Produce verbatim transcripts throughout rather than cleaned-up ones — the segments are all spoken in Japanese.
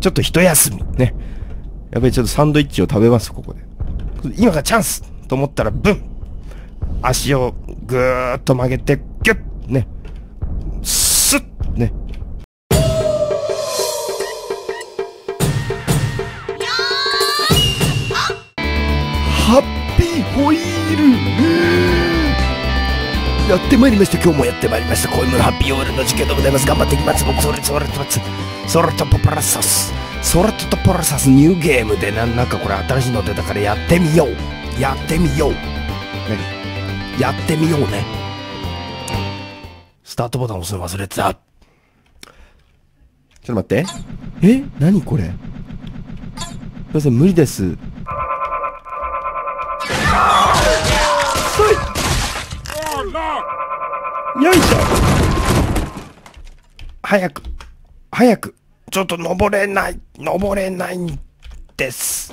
ちょっと一休み。ね。やっぱりちょっとサンドイッチを食べます、ここで。今がチャンスと思ったら、ブン足をぐーっと曲げて、ギュッね。スッね。ハッピーホイールやってまいりました。今日もやってまいりました。コイムのハッピーホイールの時間でございます。頑張っていきます。僕、それ、それ、それ、それとポパラサス。ソラトとポラサスニューゲームで な, なんかこれ新しいの出たからやってみようやってみよう、ね、やってみようね。スタートボタン押すの忘れてた。ちょっと待って、え何これ、すいません無理です。よいしょ、早く早く、ちょっと登れない、登れないんです。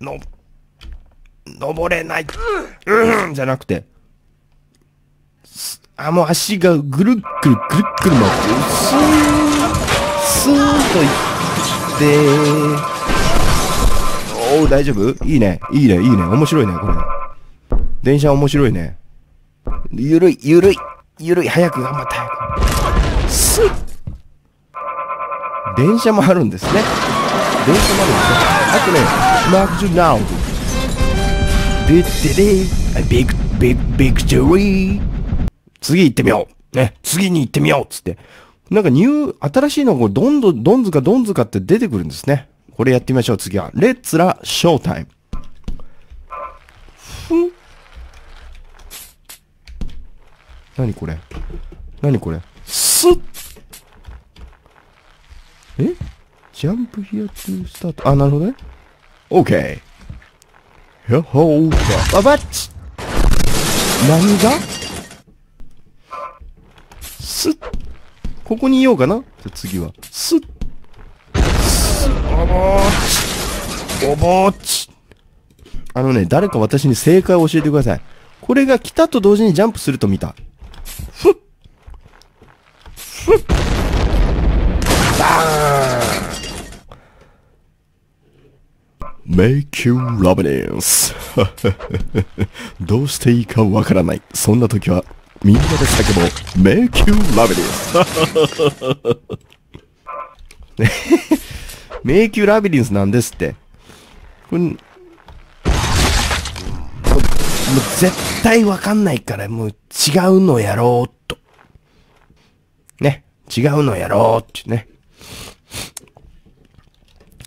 の、登れない、うん、じゃなくて、あ、もう足がぐるっくるぐるっくる回って、スーン、スーンといって、おー、大丈夫？いいね、いいね、いいね、面白いね、これ。電車面白いね。ゆるい、ゆるい、ゆるい、早く頑張って、早く。スイッ電車もあるんですね。電車もあるんですね。あとね、マーク・ジュナウド。ビッテリー、ビッ、ビッ、ビクチュリー。次行ってみよう。ね、次に行ってみようっつって。なんかニュー、新しいのがどんどん、どんずかどんずかって出てくるんですね。これやってみましょう、次は。レッツラ・ショータイム。ふん。なにこれ？なにこれ？すっえジャンプヒアトゥースタート。あ、なるほどね。オーケー。やっほー。ババッチ何がすっここにいようかな。じゃ、次は。すっすっババッチババッチ。あのね、誰か私に正解を教えてください。これが来たと同時にジャンプすると見た。ふっふっMake you love this どうしていいかわからない。そんな時はみんなで叫ぼう。Make you love this Make you love this なんですって。これもう絶対わかんないからもう違うのやろうと。ね。違うのやろうってね。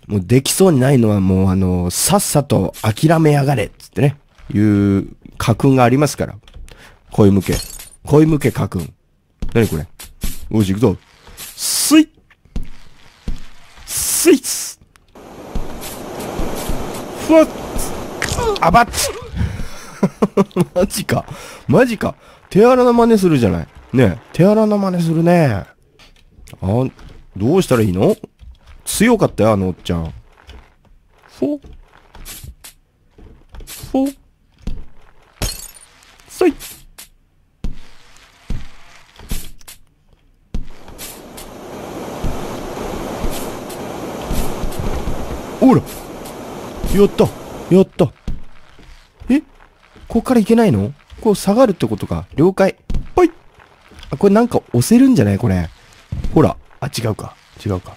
もうできそうにないのはもうあの、さっさと諦めやがれっつってね、いう家訓がありますから。恋向け。恋向け家訓。なにこれ？よし、行くぞ。スイッスイッスふわっあばっマジか。マジか。手荒な真似するじゃない。ねえ、手荒な真似するね。あ、どうしたらいいの？強かったよ、あのおっちゃん。フォフォそいおらやったやったえこっからいけないの？こう下がるってことか。了解。ほいあ、これなんか押せるんじゃないこれ。ほら。あ、違うか。違うか。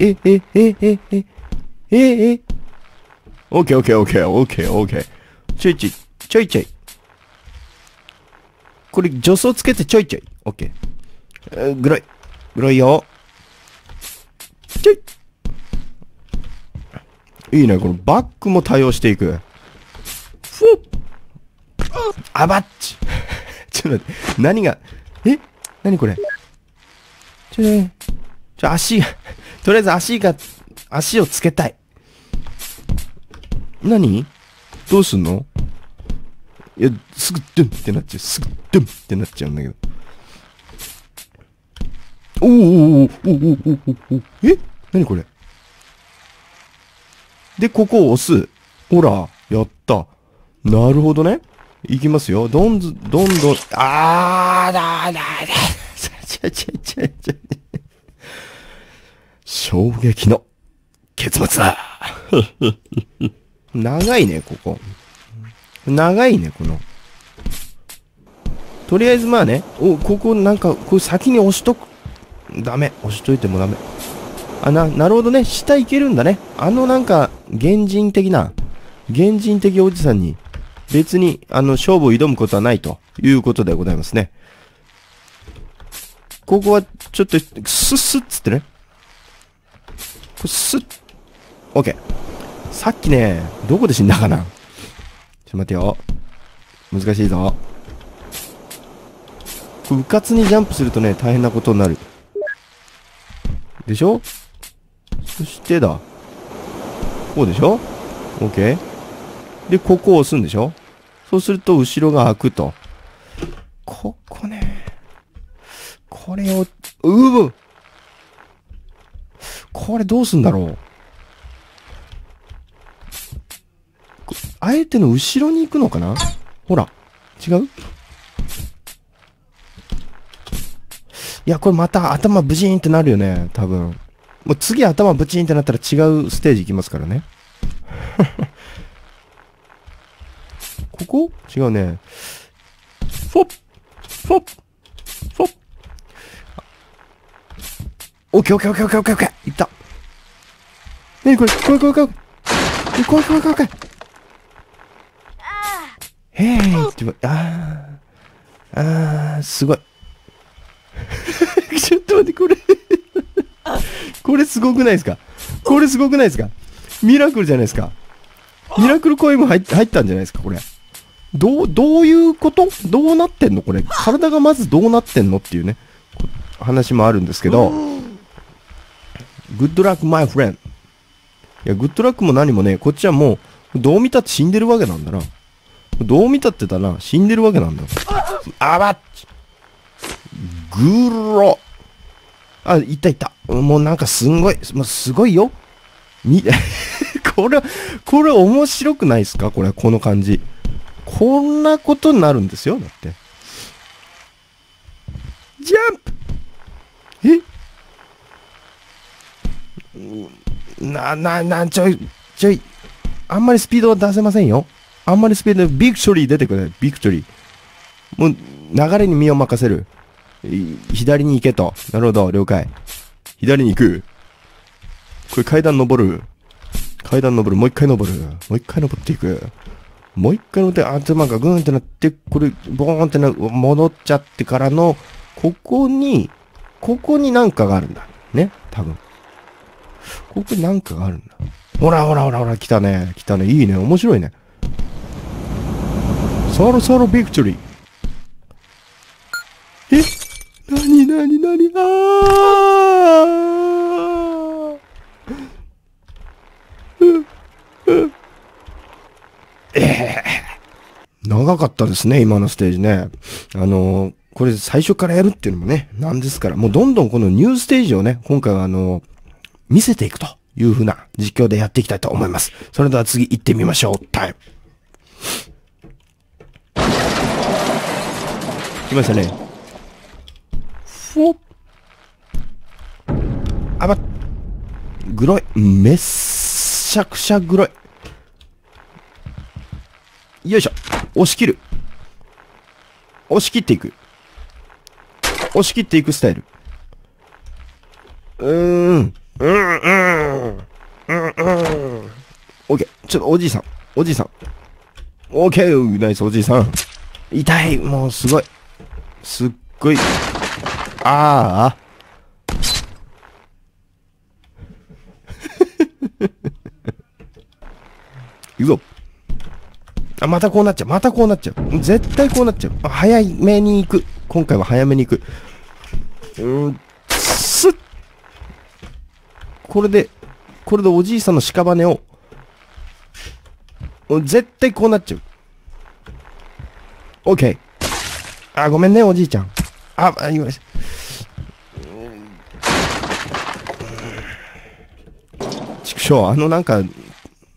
え、え、え、え、え、え、え、オッケーオッケーオッケーオッケーオッケー。ちょいちょい、ちょいちょい。これ、助走つけてちょいちょい。オッケー。ぐろい。ぐろいよ。ちょい。いいね、このバックも対応していく。ふっあばっち。ちょっと待って、何が、え何これちょい、ちょ、足が、とりあえず足が、足をつけたい。何？どうすんの？いや、すぐドゥンってなっちゃう。すぐドゥンってなっちゃうんだけど。おーおーおーおーおーおーおー。え？何これ？で、ここを押す。ほら、やった。なるほどね。いきますよ。どんず、どんどん、あーだーだーだー。ちゃちゃちゃちゃ。衝撃の結末だ。長いね、ここ。長いね、この。とりあえずまあね、お、ここなんか、これ先に押しとく。ダメ。押しといてもダメ。あ、な、なるほどね。下行けるんだね。あのなんか、原人的な、原人的おじさんに、別に、あの、勝負を挑むことはないということでございますね。ここは、ちょっと、スッスッつってね。スッ。オッケー。さっきね、どこで死んだかな。ちょっと待てよ。難しいぞ。これ、うかつにジャンプするとね、大変なことになる。でしょ?そしてだ。こうでしょ?オッケー。で、ここを押すんでしょ?そうすると、後ろが開くと。ここね。これを、ううこれどうすんだろう。あえての後ろに行くのかな?ほら。違う?いや、これまた頭ブチーンってなるよね。多分。もう次頭ブチーンってなったら違うステージ行きますからね。ここ違うね。フォッフォッフォッオッケーオッケーオッケーオッケーオッケーオッケーいったなにこれ怖い怖い怖い怖い怖い怖い怖いへえ自分あーあーすごいちょっと待ってこれこれすごくないですかこれすごくないですかミラクルじゃないですかミラクルコインも入ったんじゃないですかこれどう、どういうこと?どうなってんのこれ。体がまずどうなってんのっていうね、話もあるんですけど。グッドラックマイフレンド。いや、グッドラックも何もね、こっちはもう、どう見たって死んでるわけなんだな。どう見たってだな、死んでるわけなんだ。あばっぐろあ、いったいった。もうなんかすんごい、もうすごいよ。に、これ、これ面白くないですかこれ、この感じ。こんなことになるんですよ。だって。ジャンプえな、な、な、ちょい、ちょい。あんまりスピードは出せませんよ。あんまりスピード、ビクトリー出てくれ。ビクトリー。もう、流れに身を任せる。左に行けと。なるほど、了解。左に行く。これ階段登る。階段登る。もう一回登る。もう一回登っていく。もう一回の手、頭がグーンってなって、これ、ボーンってな、戻っちゃってからの、ここに、ここになんかがあるんだ。ね多分。ここになんかがあるんだ。ほらほらほらほら、来たね。来たね。いいね。面白いね。そろそろビクトリー。えなになになにあーうん、うん。えー、長かったですね、今のステージね。あのー、これ最初からやるっていうのもね、なんですから、もうどんどんこのニューステージをね、今回はあのー、見せていくという風な実況でやっていきたいと思います。それでは次行ってみましょう。タイム。来ましたね。ふぉ。あばっ。グロい。めっしゃくしゃグロい。よいしょ。押し切る。押し切っていく。押し切っていくスタイル。うーん。うーん、うーん。うーん。オッケー。ちょっとおじいさん。おじいさん。オッケー。ナイスおじいさん。痛い。もうすごい。すっごい。あー。いくぞ。あ、またこうなっちゃう。またこうなっちゃう。絶対こうなっちゃう。早めに行く。今回は早めに行く。うーん、スッ。これで、これでおじいさんの屍を、絶対こうなっちゃう。オッケー。あ、ごめんね、おじいちゃん。あ、あ、今です。ちくしょう、あのなんか、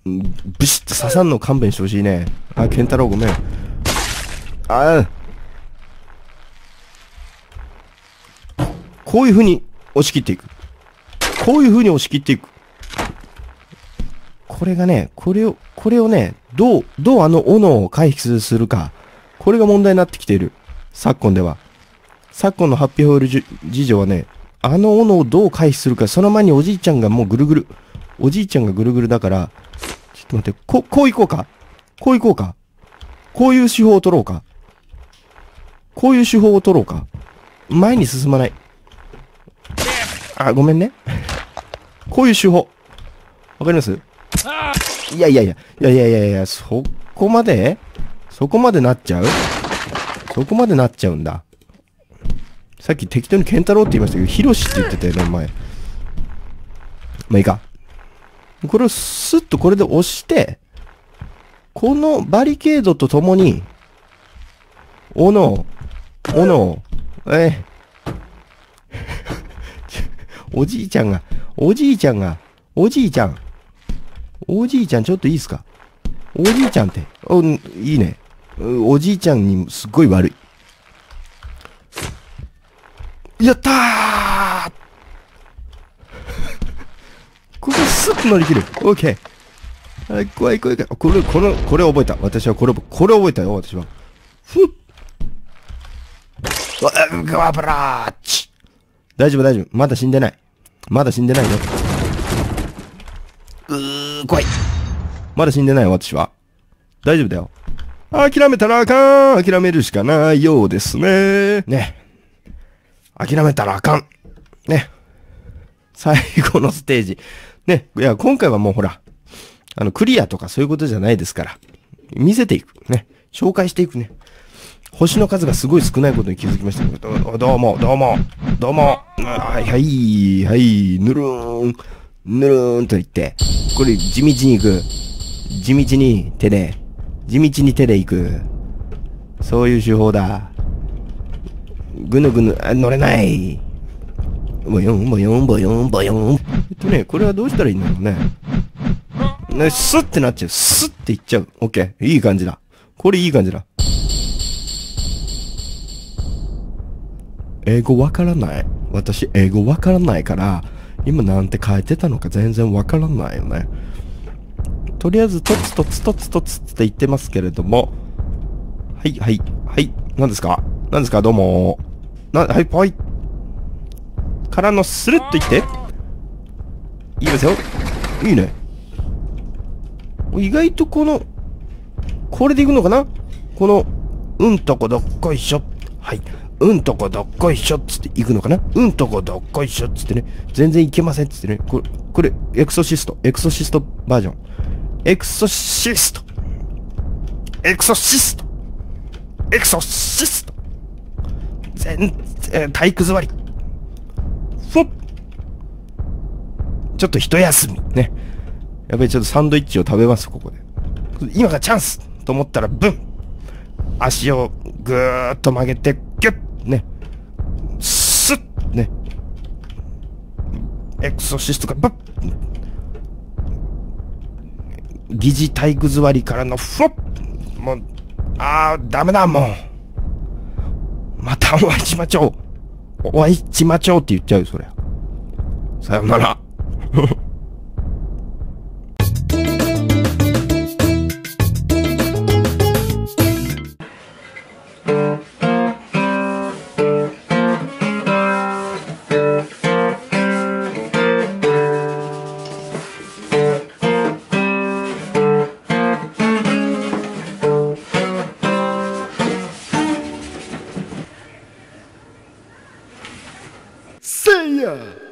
ビシッと刺さんの勘弁してほしいね。あ、ケンタロウごめん。ああ。こういう風に押し切っていく。こういう風に押し切っていく。これがね、これを、これをね、どう、どうあの斧を回避するか。これが問題になってきている。昨今では。昨今のハッピーホイール事情はね、あの斧をどう回避するか。その前におじいちゃんがもうぐるぐる。おじいちゃんがぐるぐるだから、ちょっと待って、こ、こう行こうか。こう行こうか。こういう手法を取ろうか。こういう手法を取ろうか。前に進まない。あ、ごめんね。こういう手法。わかります？いやいやいや、いやいやいやいや、そこまで？そこまでなっちゃう？そこまでなっちゃうんだ。さっき適当にケンタロウって言いましたけど、ヒロシって言ってたよね、前。まあいいか。これをスッとこれで押して、このバリケードとともに、斧を、斧を、ええ、おじいちゃんが、おじいちゃんが、おじいちゃん、おじいちゃんちょっといいっすか？おじいちゃんって、お、いいね。おじいちゃんにすっごい悪い。やったー！ここスッと乗り切る。オッケー。はい、怖い怖い怖い。これ、この、これ覚えた。私はこれ、これ覚えたよ、私は。ふっ！ガワブラーチ！大丈夫大丈夫。まだ死んでない。まだ死んでないよ。うー、怖い。まだ死んでないよ、私は。大丈夫だよ。諦めたらあかん。諦めるしかないようですね。ね。諦めたらあかん。ね。最後のステージ。ね。いや、今回はもうほら、あの、クリアとかそういうことじゃないですから。見せていく。ね。紹介していくね。星の数がすごい少ないことに気づきました。ど, どうも、どうも、どうも。はい、はい、はい、ぬるーん、ぬるーんと言って。これ、地道に行く。地道に手で、地道に手で行く。そういう手法だ。ぐぬぐぬ、あ、乗れない。ぼよん、ぼよん、ぼよん、ぼよん。えっとね、これはどうしたらいいんだろうね。ね、スッってなっちゃう。スッっていっちゃう。オッケー。いい感じだ。これいい感じだ。英語わからない。私、英語わからないから、今なんて書いてたのか全然わからないよね。とりあえず、トツトツトツトツって言ってますけれども。はい、はい、はい。何ですか？何ですか？どうも。な、はい、ぽい。からのスルッと言って。いいですよ。いいね。意外とこの、これでいくのかな？この、うんとこどっこいしょ。はい。うんとこどっこいしょっつって行くのかな？うんとこどっこいしょっつってね。全然いけませんっつってね。これ、これ、エクソシスト。エクソシストバージョン。エクソシスト。エクソシスト。エクソシスト。全然、体育座り。ふっ。ちょっと一休み。ね。やっぱりちょっとサンドイッチを食べます、ここで。今がチャンスと思ったら、ブン。足をぐーっと曲げて、ギュッね。スッね。エクソシストが、バッ疑似体育座りからの、フォッもう、あー、ダメだ、もう。またお会いしまちょう。お会いしまちょうって言っちゃうよ、そりゃ。さよなら。Yeah.